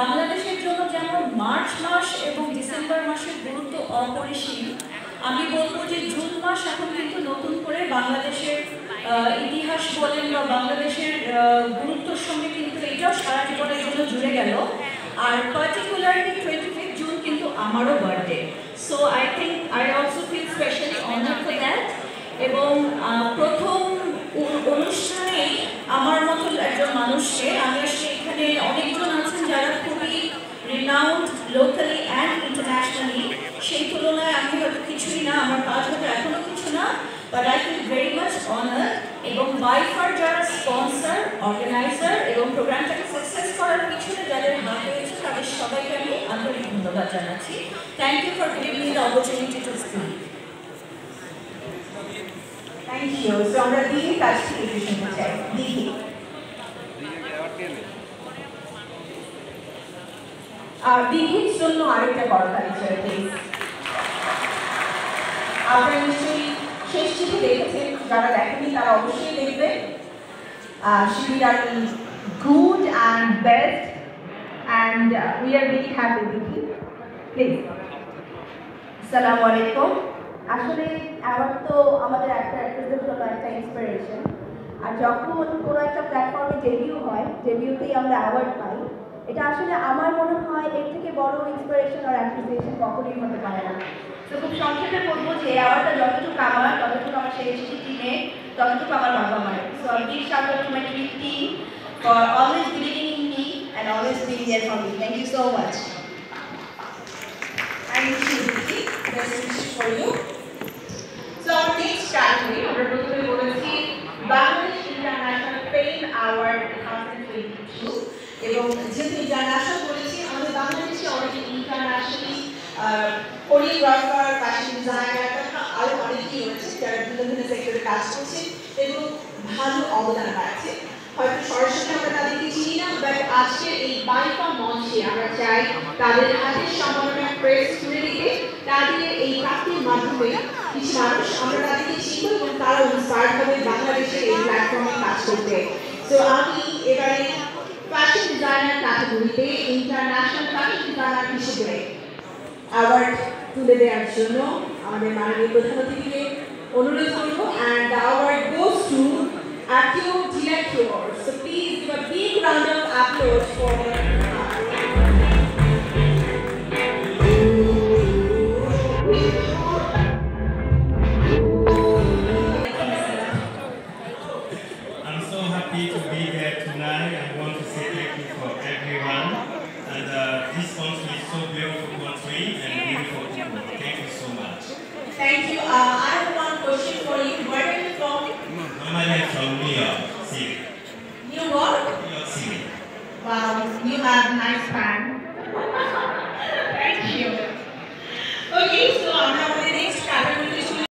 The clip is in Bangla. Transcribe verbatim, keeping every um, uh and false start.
বাংলাদেশের জন্য যেমন মার্চ মাস এবং ডিসেম্বর মাসের গুরুত্ব অপরিসীম, আমি বলবো যে জুন মাস এখন কিন্তু নতুন করে বাংলাদেশের ইতিহাস বলেন বা বাংলাদেশের গুরুত্বর সঙ্গে কিন্তু এটাও সারা জীবনের জন্য জুড়ে গেল। আর পার্টিকুলারলি টোয়েন্টি ফিফথ জুন কিন্তু আমারও birthday, so I think I also feel specially honoured for that. এবং প্রথম অনুষ্ঠানে আমার মতন একজন মানুষকে আমি আসলে এখানে অনেকজন আছেন যারা খুবই রিনাউন্ড লোকালি অ্যান্ড ইন্টারন্যাশনালি, সেই তুলনায় আমি হয়তো কিছুই না, আমার কাজ হয়তো এখনও কিছু না, but I feel very much honour. এবং বাই ফার যারা স্পন্সার, অর্গানাইজার এবং প্রোগ্রামটাকে সাকসেস করার পিছনে যাদের হাত রয়েছে তাদের সবাইকে আমি আন্তরিক ধন্যবাদ জানাচ্ছি। Thank you for giving me the opportunity to speak. Thank you. So আমরা দিকে কাজটি শুনতে চাই। দিকে আর দিকের জন্য আরেকটা করতালি চাই প্লিজ। আপনারা নিশ্চয়ই শেষ চিঠি দেখেছেন, যারা দেখেনি তারা অবশ্যই দেখবেন। শিবির আর good and best and we are very happy দিদি প্লিজ। আসসালামু আলাইকুম। আসলে অ্যাওয়ার্ড তো আমাদের একটা অ্যাক্টরদের জন্য একটা ইন্সপিরেশন, আর যখন কোনো একটা প্ল্যাটফর্মে ডেবিউ হয়, ডেবিউতেই আমরা অ্যাওয়ার্ড পাই, এটা আসলে আমার মনে হয় এর থেকে বড় ইন্সপিরেশন আর অ্যাপ্রিসিয়েশন কখনোই হতে পারে না। তো খুব সংক্ষেপে বলবো যে অ্যাওয়ার্ডটা যতটুকু আমার, ততটুকু আমার সেই টিমে, ততটুকু আমার বাবা মায়ের। So big shout out to my team for always believing in me and always being there for me. Thank you so much. Thank you দিদি, best wish for you. So our next category, our proposal is the Bangladesh International Fame Award twenty twenty-two. এবং যেহেতু ইন্টারন্যাশনাল বলেছি, আমাদের বাংলাদেশে অনেকে ইন্টারন্যাশনালি কোরিওগ্রাফার, ফ্যাশন ডিজাইনার, আরও অনেকেই রয়েছে যারা ভিন্ন ভিন্ন সেক্টরে কাজ করছে এবং ভালো অবদান রাখছে। হয়তো সরাসরি আমরা তাদেরকে চিনি না, বাট আজকের এই বাইফা মঞ্চে আমরা চাই তাদের হাতের সম্মাননা প্রেস তুলে দিতে। তাদের এই প্রাপ্তির মাধ্যমে কিছু মানুষ আমরা তাদেরকে চিনব এবং তারা অনুসার হবে বাংলাদেশের এই প্ল্যাটফর্মে কাজ করতে। তো আমি এবারে ফ্যাশন ডিজাইনার ক্যাটাগরিতে ইন্টারন্যাশনাল ফ্যাশন ডিজাইনার হিসেবে অ্যাওয়ার্ড তুলে দেওয়ার জন্য আমাদের মাননীয় প্রধানমন্ত্রীকে অনুরোধ করব। And the award goes to Akyu Chilakur. So please give a big round of applause for her. I'm so happy to be here tonight. I want to say thank you for everyone. And uh, this country is so beautiful country and beautiful people. Thank you so much. Thank you. Uh, I have one question for you. Where are you from? I'm from New York City. New York? New York City. Wow, you have nice fans.